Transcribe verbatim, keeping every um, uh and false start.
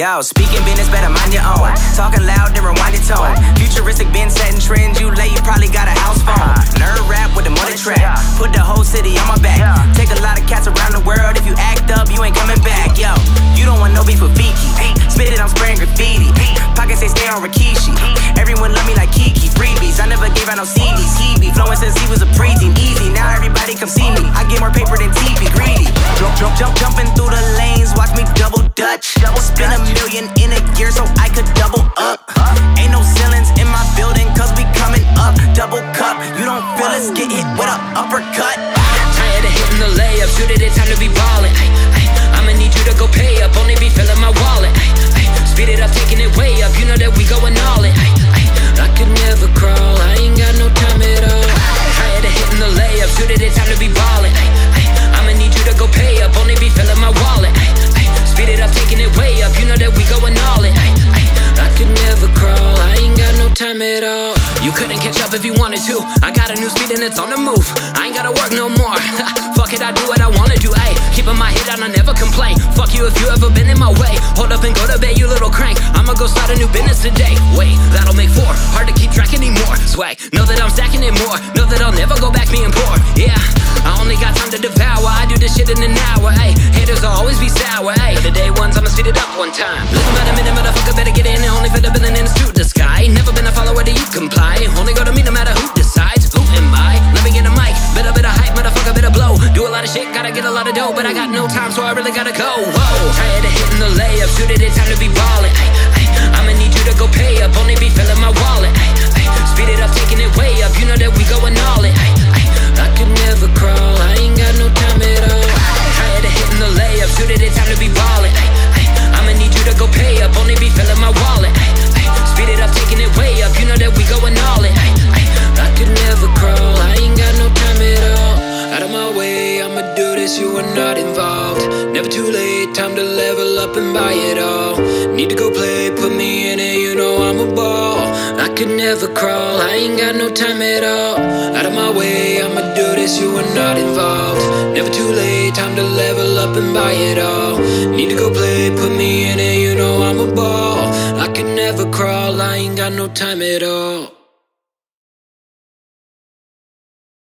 Yo, speaking business, better mind your own. Talking loud, then rewind your tone. Futuristic, been setting trends. You late, you probably got a house phone. Nerd rap with the money trap. Put the whole city on my back. Take a lot of cats around the world. If you act up, you ain't coming back. Yo, you don't want no beef with Vicky. Spit it, I'm spraying graffiti. Pockets, they stay on Rikishi. Everyone love me like Kiki. Freebies, I never gave out no C Ds. He be flowing since he was a preteen. Easy, now everybody come see me. I get more paper than T V. Greedy. Jump, jump, jump, jumping through the lanes. Watch me double dutch. Spin a million in a year so I could double up. Ain't no ceilings in my building, cause we coming up. Double cup, you don't feel us, get hit with an uppercut. Tired of hitting the layup, shoot it, it's time to be ballin'. I'ma need you to go pay up, only be filling my wallet. Ay, ay, speed it up, taking it way up, you know that we going all in. Ay, ay, I could never crawl, I ain't got no time at all. Tired of hitting the layup, shoot it, it's time to be ballin'. Ay, ay, I'ma need you to go pay up, only be filling my wallet. Ay, ay, speed it up, taking it way up, you know that we going all in. Ay, ay, I could never crawl, I ain't got no time at all. You couldn't catch up if you wanted to. I got a new speed and it's on the move. I ain't gotta work no more. Fuck it, I do what I wanna do, ayy. Keeping my head down, I never complain. Fuck you if you ever been in my way. Hold up and go to bed, you little crank. I'ma go start a new business today. Wait, that'll make four. Hard to keep track anymore. Swag, know that I'm stacking it more. Know that I'll never go back being poor. Yeah, I only got time to devour. I do this shit in an hour, ayy. Haters will always be sour, ayy. For the day ones, I'ma speed it up one time. Looking by the minute, motherfucker, better get in. Only for the billing in the suit, the sky. Never been a follower to you comply. Only go to me no matter who decides. Who am I? Let me get a mic. Better, better hype, motherfucker, better blow. Do a lot of shit, gotta get a lot of dough. But I got no time, so I really gotta go. Whoa, tired of hitting the layup. Shoot it, it's time to be ballin'. Ay, ay, I'ma need you to go pay up. Only be filling my wallet. Ay, ay, speed it up, taking it way up. You know that we going all in. Ay, ay, I could never crawl. I ain't got no time at all. Tired of hitting the layup. Shoot it, it's time to be ballin'. Ay, ay, I'ma need you to go pay up. Only be filling my wallet. Ay, ay, speed it up, taking it way up. You know that we going all in. Ay, ay, I could never crawl. I ain't got no time at all. Out of my way, I'ma do this. You are not involved. Never too late. Time to level up and buy it all. Need to go play. Put me in it. You know I'm a ball. I could never crawl. I ain't got no time at all. Out of my way, I'ma do this. You are not involved. Never too late. Time to level up and buy it all. Need to go play. Put me in it. You know I'm a ball. I could never crawl. I ain't got no time at all.